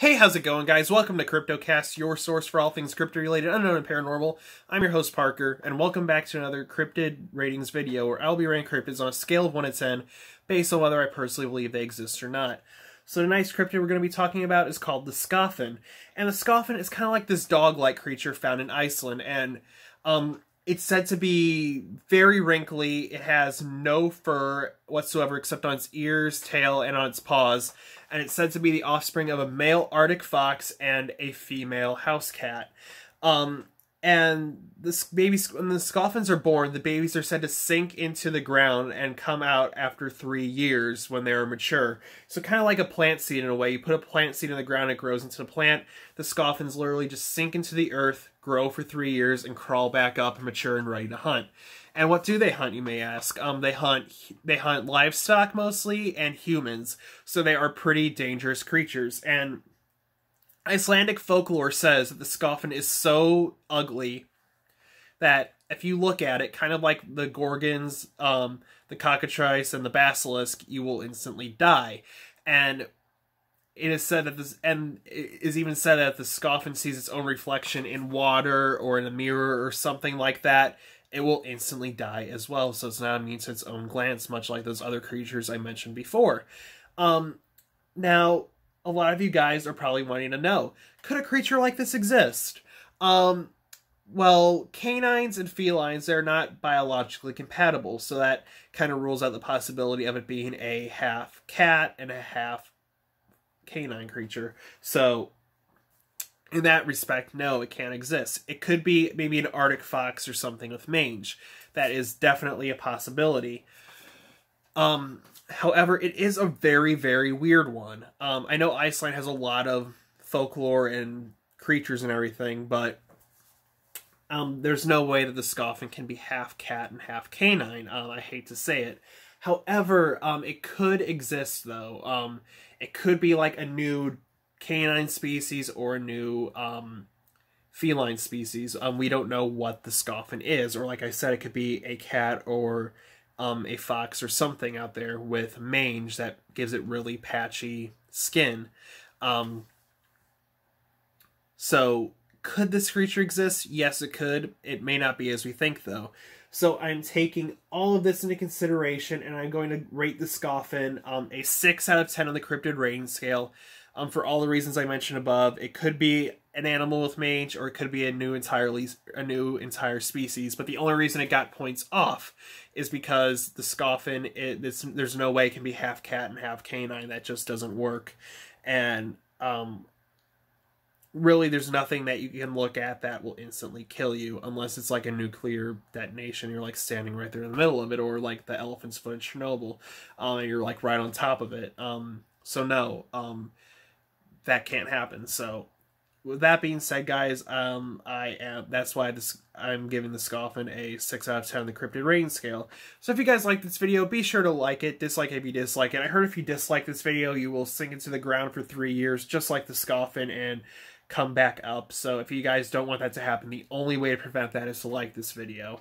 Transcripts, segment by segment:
Hey, how's it going, guys? Welcome to CryptoCast, your source for all things crypto-related, unknown, and paranormal. I'm your host, Parker, and welcome back to another cryptid ratings video where I'll be rating cryptids on a scale of 1 to 10 based on whether I personally believe they exist or not. So tonight's cryptid we're going to be talking about is called the Skoffín. And the Skoffín is kind of like this dog-like creature found in Iceland, and it's said to be very wrinkly. It has no fur whatsoever except on its ears, tail, and on its paws. And it's said to be the offspring of a male Arctic fox and a female house cat. And when the Skoffíns are born, the babies are said to sink into the ground and come out after 3 years when they are mature. So kind of like a plant seed in a way. You put a plant seed in the ground, it grows into a plant. The Skoffíns literally just sink into the earth, grow for 3 years, and crawl back up and mature and ready to hunt. And what do they hunt, you may ask? They hunt livestock mostly and humans. So they are pretty dangerous creatures. And Icelandic folklore says that the Skoffín is so ugly that if you look at it, kind of like the gorgons, the cockatrice, and the basilisk, you will instantly die. And it is said that the Skoffín sees its own reflection in water or in a mirror or something like that, it will instantly die as well. So it's not immune to its own glance, much like those other creatures I mentioned before. Now, a lot of you guys are probably wanting to know, could a creature like this exist? Well, canines and felines, they're not biologically compatible, so that kind of rules out the possibility of it being a half cat and a half canine creature. So in that respect, no, it can't exist. It could be maybe an Arctic fox or something with mange. That is definitely a possibility. However, it is a very, very weird one. I know Iceland has a lot of folklore and creatures and everything, but there's no way that the Skoffín can be half cat and half canine. I hate to say it. However, it could exist, though. It could be like a new canine species or a new feline species. We don't know what the Skoffín is, or like I said, it could be a cat or a fox or something out there with mange that gives it really patchy skin. So could this creature exist? Yes, it could. It may not be as we think, though. So I'm taking all of this into consideration, and I'm going to rate the Skoffín a 6 out of 10 on the cryptid rating scale. For all the reasons I mentioned above, it could be an animal with mange, or it could be a new entire species. But the only reason it got points off is because the Skoffín, there's no way it can be half cat and half canine. That just doesn't work. And really, there's nothing that you can look at that will instantly kill you, unless it's like a nuclear detonation. You're like standing right there in the middle of it, or like the elephant's foot in Chernobyl, and you're like right on top of it. So no, that can't happen. So with that being said, guys, I'm giving the Skoffín a 6 out of 10 on the cryptid rating scale. So if you guys like this video, be sure to like it, dislike it if you dislike it. I heard if you dislike this video, you will sink into the ground for 3 years, just like the Skoffín, and come back up. So if you guys don't want that to happen, the only way to prevent that is to like this video.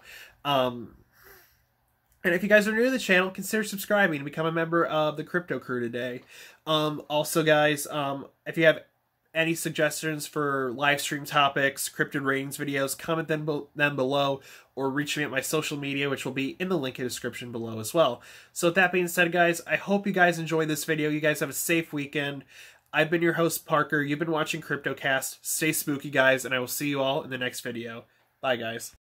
And if you guys are new to the channel, consider subscribing and become a member of the Crypto Crew today. Also, guys, if you have any suggestions for live stream topics, cryptid ratings videos, comment them below, or reach me at my social media, which will be in the link in the description below as well. So with that being said, guys, I hope you guys enjoyed this video. You guys have a safe weekend. I've been your host, Parker. You've been watching CryptoCast. Stay spooky, guys, and I will see you all in the next video. Bye, guys.